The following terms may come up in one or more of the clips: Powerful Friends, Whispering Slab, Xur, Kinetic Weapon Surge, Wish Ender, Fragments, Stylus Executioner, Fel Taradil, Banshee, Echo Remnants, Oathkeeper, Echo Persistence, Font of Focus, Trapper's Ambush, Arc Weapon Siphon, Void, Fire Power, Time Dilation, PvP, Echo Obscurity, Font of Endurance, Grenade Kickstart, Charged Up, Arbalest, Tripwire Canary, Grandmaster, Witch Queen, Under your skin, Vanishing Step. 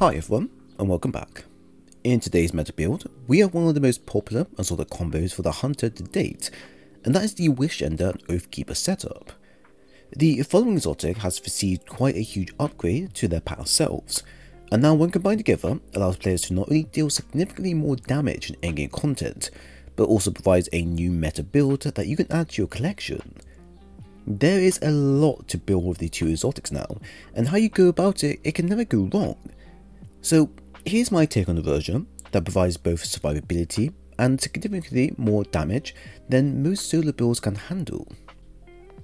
Hi everyone, and welcome back. In today's meta build, we have one of the most popular and sort of combos for the Hunter to date, and that is the Wish Ender and Oathkeeper setup. The following exotic has received quite a huge upgrade to their past selves, and now when combined together, allows players to not only deal significantly more damage in endgame content, but also provides a new meta build that you can add to your collection. There is a lot to build with the two exotics now, and how you go about it, it can never go wrong. So here's my take on the version that provides both survivability and significantly more damage than most solo builds can handle.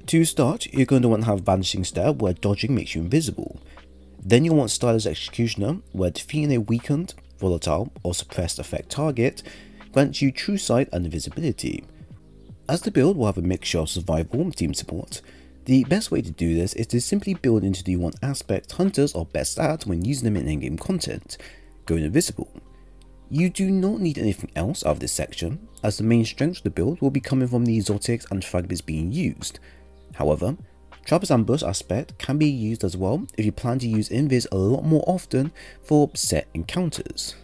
To start, you're going to want to have Vanishing Step, where dodging makes you invisible. Then you'll want Stylus Executioner, where defeating a weakened, volatile or suppressed effect target grants you true sight and invisibility. As the build will have a mixture of survival and team support, the best way to do this is to simply build into the one aspect Hunters are best at when using them in endgame content, going invisible. You do not need anything else out of this section, as the main strength of the build will be coming from the exotics and fragments being used. However, Trapper's Ambush aspect can be used as well if you plan to use Invis a lot more often for set encounters.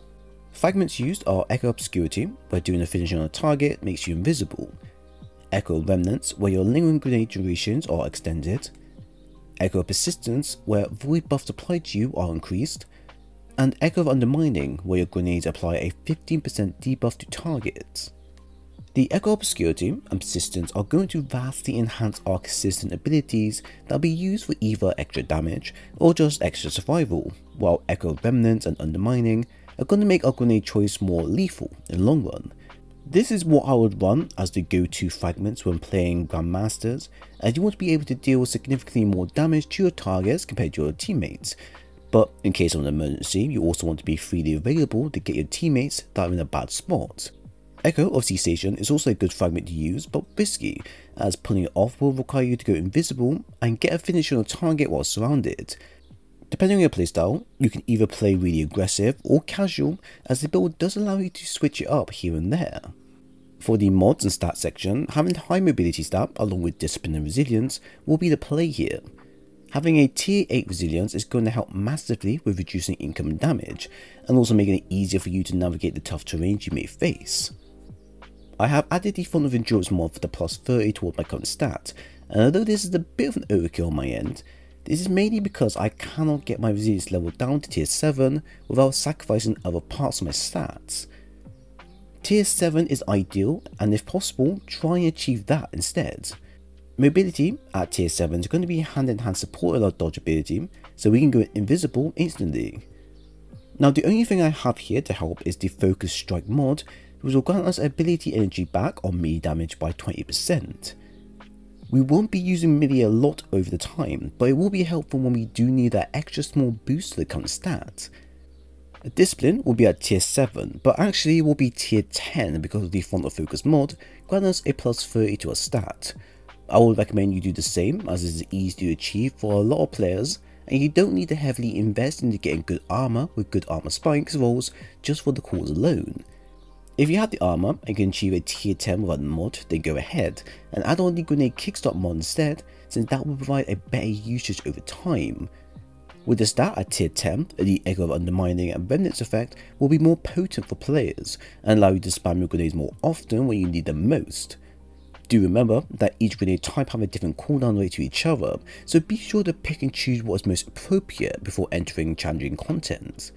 Fragments used are Echo Obscurity, where doing a finish on a target makes you invisible. Echo Remnants, where your lingering grenade durations are extended. Echo Persistence, where void buffs applied to you are increased. And Echo of Undermining, where your grenades apply a 15% debuff to targets. The Echo Obscurity and Persistence are going to vastly enhance our consistent abilities that will be used for either extra damage or just extra survival, while Echo Remnants and Undermining are going to make our grenade choice more lethal in the long run. This is what I would run as the go-to fragments when playing Grandmasters, as you want to be able to deal significantly more damage to your targets compared to your teammates, but in case of an emergency you also want to be freely available to get your teammates that are in a bad spot. Echo of Cessation is also a good fragment to use, but risky, as pulling it off will require you to go invisible and get a finish on a target while surrounded. Depending on your playstyle, you can either play really aggressive or casual, as the build does allow you to switch it up here and there. For the mods and stats section, having high mobility stat along with discipline and resilience will be the play here. Having a tier 8 resilience is going to help massively with reducing incoming damage, and also making it easier for you to navigate the tough terrain you may face. I have added the Font of Endurance mod for the plus 30 toward my current stat, and although this is a bit of an overkill on my end, this is mainly because I cannot get my resilience level down to tier 7 without sacrificing other parts of my stats. Tier 7 is ideal, and if possible, try and achieve that instead. Mobility at tier 7 is going to be hand in hand support with our dodge ability, so we can go invisible instantly. Now the only thing I have here to help is the Focus Strike mod, which will grant us ability energy back on melee damage by 20%. We won't be using melee a lot over the time, but it will be helpful when we do need that extra small boost to the current stat. Discipline will be at tier 7, but actually it will be tier 10 because of the Font of Focus mod grant us a plus 30 to a stat. I would recommend you do the same, as it is easy to achieve for a lot of players, and you don't need to heavily invest into getting good armor with good armor spikes rolls just for the cause alone. If you have the armor and can achieve a tier 10 without the mod, then go ahead and add on the Grenade Kickstart mod instead, since that will provide a better usage over time. With the stat at tier 10, the Echo of Undermining and Remnants effect will be more potent for players and allow you to spam your grenades more often when you need them most. Do remember that each grenade type have a different cooldown rate to each other, so be sure to pick and choose what is most appropriate before entering challenging content.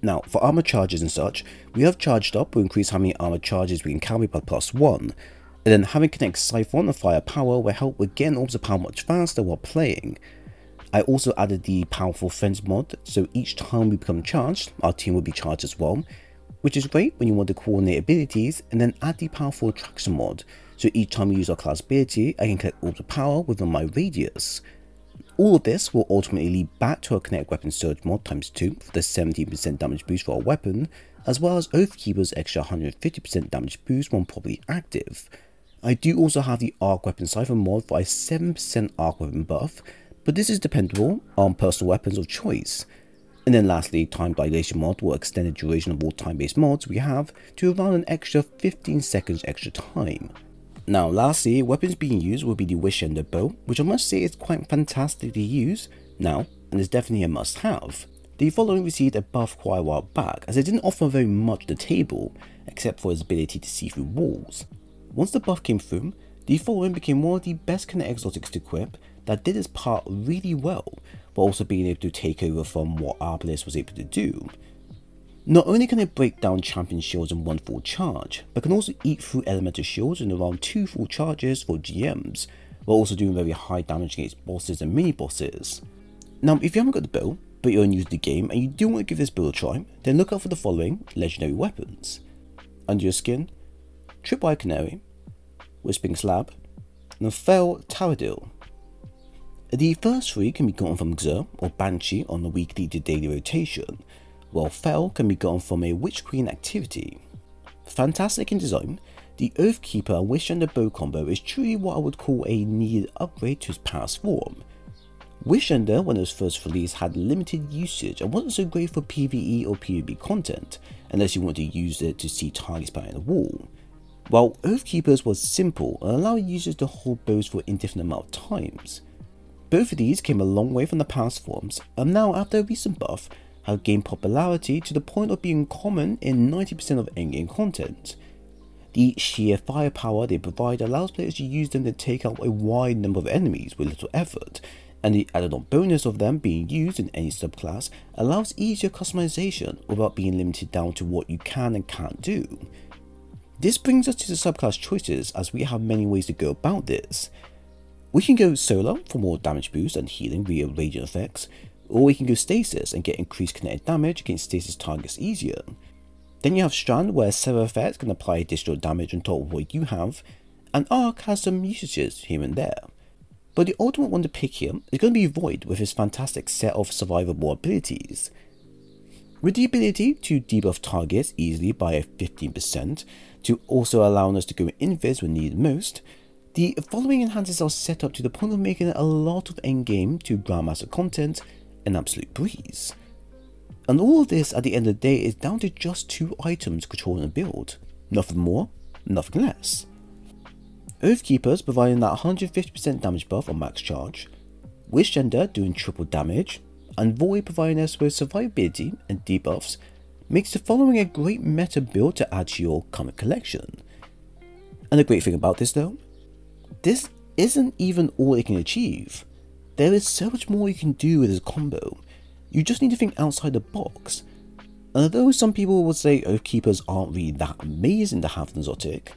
Now for armor charges and such, we have Charged Up will increase how many armor charges we can carry by +1, and then having Kinetic Siphon and Fire Power will help with getting orbs of power much faster while playing. I also added the Powerful Friends mod, so each time we become charged, our team will be charged as well, which is great when you want to coordinate abilities, and then add the Powerful Attraction mod, so each time we use our class ability, I can collect orbs of power within my radius. All of this will ultimately lead back to our Kinetic Weapon Surge mod ×2 for the 17% damage boost for our weapon, as well as Oathkeeper's extra 150% damage boost when properly active. I do also have the Arc Weapon Siphon mod for a 7% Arc Weapon buff, but this is dependable on personal weapons of choice. And then lastly, Time Dilation mod will extend the duration of all time-based mods we have to around an extra 15 seconds extra time. Now lastly, weapons being used will be the Wish Ender bow, which I must say is quite fantastic to use now and is definitely a must have. The following received a buff quite a while back, as it didn't offer very much to the table, except for its ability to see through walls. Once the buff came through, the following became one of the best kind of exotics to equip that did its part really well, but also being able to take over from what Arbalest was able to do. Not only can it break down champion shields in one full charge, but can also eat through elemental shields in around 2 full charges for GMs, while also doing very high damage against bosses and mini bosses. Now if you haven't got the build, but you're new to the game and you do want to give this build a try, then look out for the following legendary weapons: Under Your Skin, Tripwire Canary, Whispering Slab, and Fel Taradil. The first three can be gotten from Xur or Banshee on the weekly to daily rotation, while Fel can be gotten from a Witch Queen activity. Fantastic in design, the Oathkeeper and Wish Ender bow combo is truly what I would call a needed upgrade to his past form. Wish Ender, when it was first released, had limited usage and wasn't so great for PvE or PvP content, unless you want to use it to see targets behind the wall, while Oathkeepers was simple and allowed users to hold bows for an indefinite amount of times. Both of these came a long way from the past forms, and now after a recent buff, have gained popularity to the point of being common in 90% of endgame content. The sheer firepower they provide allows players to use them to take out a wide number of enemies with little effort, and the added on bonus of them being used in any subclass allows easier customization without being limited down to what you can and can't do. This brings us to the subclass choices, as we have many ways to go about this. We can go solo for more damage boost and healing via radiant effects, or we can go stasis and get increased kinetic damage against stasis targets easier. Then you have Strand, where several effects can apply additional damage on top of what you have, and Arc has some usages here and there. But the ultimate one to pick here is going to be Void with his fantastic set of survivable abilities. With the ability to debuff targets easily by 15%, to also allowing us to go invis when needed most, the following enhancers are set up to the point of making a lot of endgame to Grandmaster content an absolute breeze. And all of this at the end of the day is down to just 2 items controlling a build, nothing more, nothing less. Oathkeepers providing that 150% damage buff on max charge, Wish Ender doing triple damage, and Void providing us with survivability and debuffs makes the following a great meta build to add to your current collection. And the great thing about this though, this isn't even all it can achieve. There is so much more you can do with this combo. You just need to think outside the box. And although some people would say Oathkeepers aren't really that amazing to have an exotic,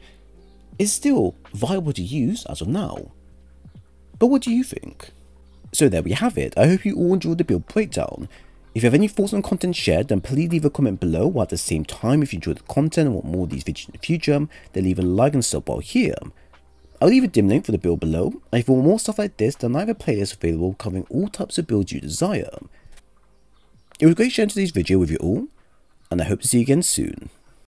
it's still viable to use as of now. But what do you think? So there we have it. I hope you all enjoyed the build breakdown. If you have any thoughts on content shared, then please leave a comment below, while at the same time if you enjoyed the content and want more of these videos in the future, then leave a like and sub while here. I'll leave a dim link for the build below, and if you want more stuff like this, then I have a playlist available covering all types of builds you desire. It was great sharing today's video with you all, and I hope to see you again soon.